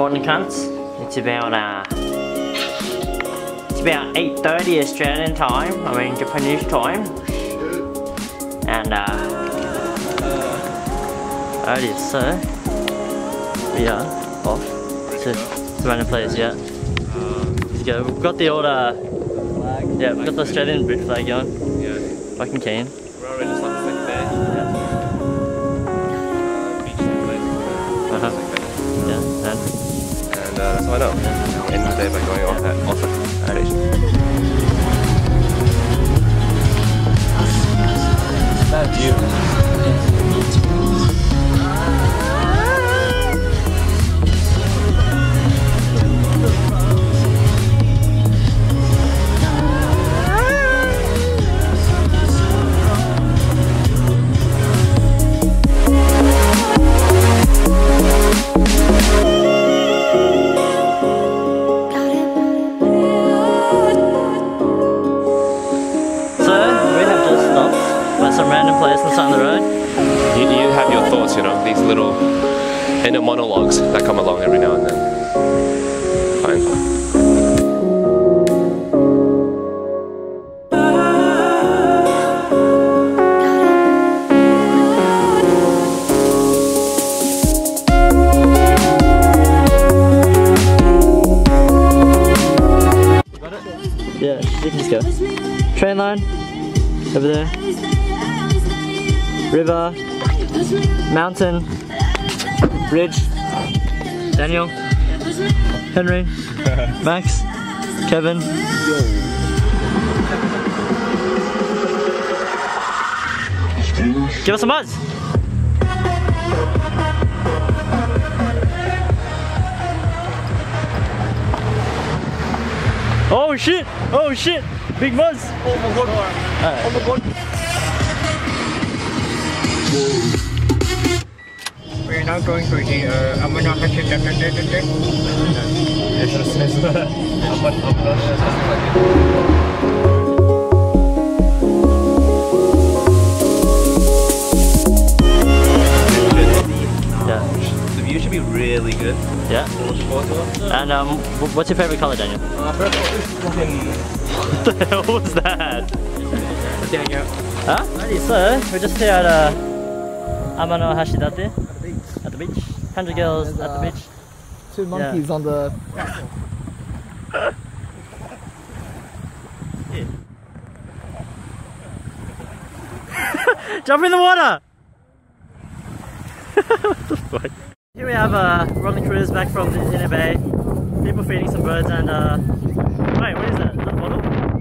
morning, cunts. It's about 8:30 Australian time. I mean Japanese time. And that is so. We are off to the random place. Yeah. Let's go. We've got the old flag. Yeah, we've got the Australian boot flag going. Yeah. Fucking keen. We're already just like there. Yeah. Beach place. Yeah. And that's why not. End of the day by going off that station. That view. You have your thoughts, you know, these little inner monologues that come along every now and then. Fine. You got it? Yeah, you can just go. Train line, over there. River, mountain, ridge, Daniel, Henry, Max, Kevin. Give us a buzz! Oh shit! Oh shit! Big buzz! Oh my god! Right. Oh my god! We are now going to the Amanohashidate. Should be really good. Yeah. And what's your favorite color, Daniel? First of all, this fucking. What the hell was that? Daniel. Huh? So we're just here at Amanohashidate. At the beach. At the beach. 100 girls at the beach. Two monkeys on the platform. Jump in the water. What the fuck? Here we have Rodney Cruz back from the Inner Bay. People feeding some birds and wait, what is that? Is that a bottle?